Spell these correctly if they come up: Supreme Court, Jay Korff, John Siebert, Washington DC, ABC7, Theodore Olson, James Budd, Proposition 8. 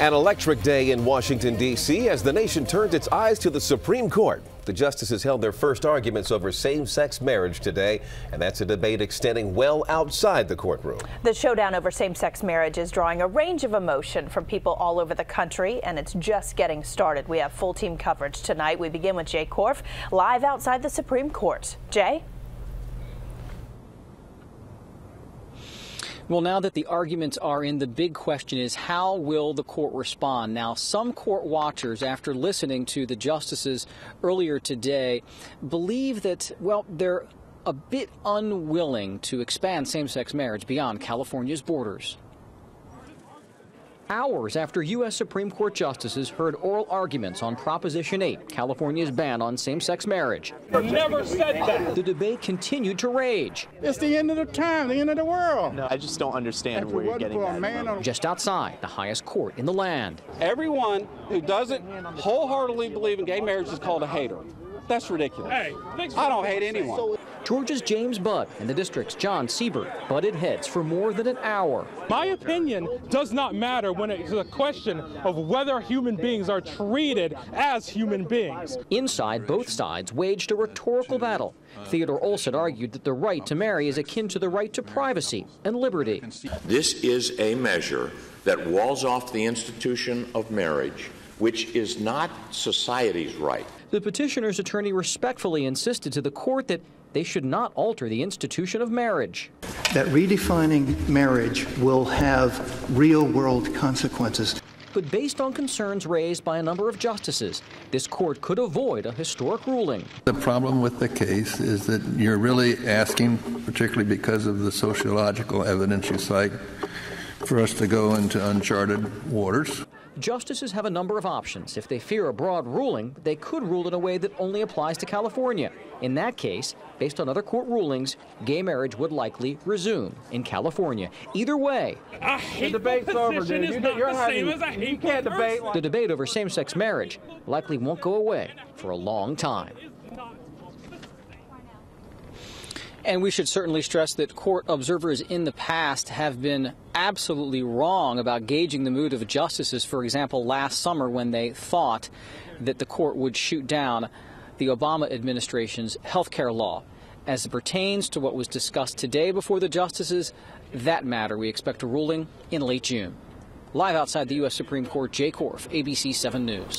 An electric day in Washington, D.C. as the nation turned its eyes to the Supreme Court. The justices held their first arguments over same-sex marriage today, and that's a debate extending well outside the courtroom. The showdown over same-sex marriage is drawing a range of emotion from people all over the country, and it's just getting started. We have full team coverage tonight. We begin with Jay Korff, live outside the Supreme Court. Jay? Well, now that the arguments are in, the big question is, how will the court respond? Now, some court watchers, after listening to the justices earlier today, believe that, well, they're a bit unwilling to expand same-sex marriage beyond California's borders. Hours after U.S. Supreme Court justices heard oral arguments on Proposition 8, California's ban on same-sex marriage, never said that. The debate continued to rage. It's the end of the time, the end of the world. No, I just don't understand where you're getting that. Just outside the highest court in the land. Everyone who doesn't wholeheartedly believe in gay marriage is called a hater. That's ridiculous. Hey, I don't hate anyone. Georgia's James Budd and the district's John Siebert butted heads for more than an hour. My opinion does not matter when it's a question of whether human beings are treated as human beings. Inside, both sides waged a rhetorical battle. Theodore Olson argued that the right to marry is akin to the right to privacy and liberty. This is a measure that walls off the institution of marriage, which is not society's right. The petitioner's attorney respectfully insisted to the court that they should not alter the institution of marriage. That redefining marriage will have real-world consequences. But based on concerns raised by a number of justices, this court could avoid a historic ruling. The problem with the case is that you're really asking, particularly because of the sociological evidence you cite, for us to go into uncharted waters. Justices have a number of options. If they fear a broad ruling, they could rule in a way that only applies to California. In that case, based on other court rulings, gay marriage would likely resume in California. Either way, I hate the debate's over, dude. You can't debate. The debate over same-sex marriage likely won't go away for a long time. And we should certainly stress that court observers in the past have been absolutely wrong about gauging the mood of justices. For example, last summer when they thought that the court would shoot down the Obama administration's health care law. As it pertains to what was discussed today before the justices, that matter, we expect a ruling in late June. Live outside the U.S. Supreme Court, Jay Korff, ABC7 News.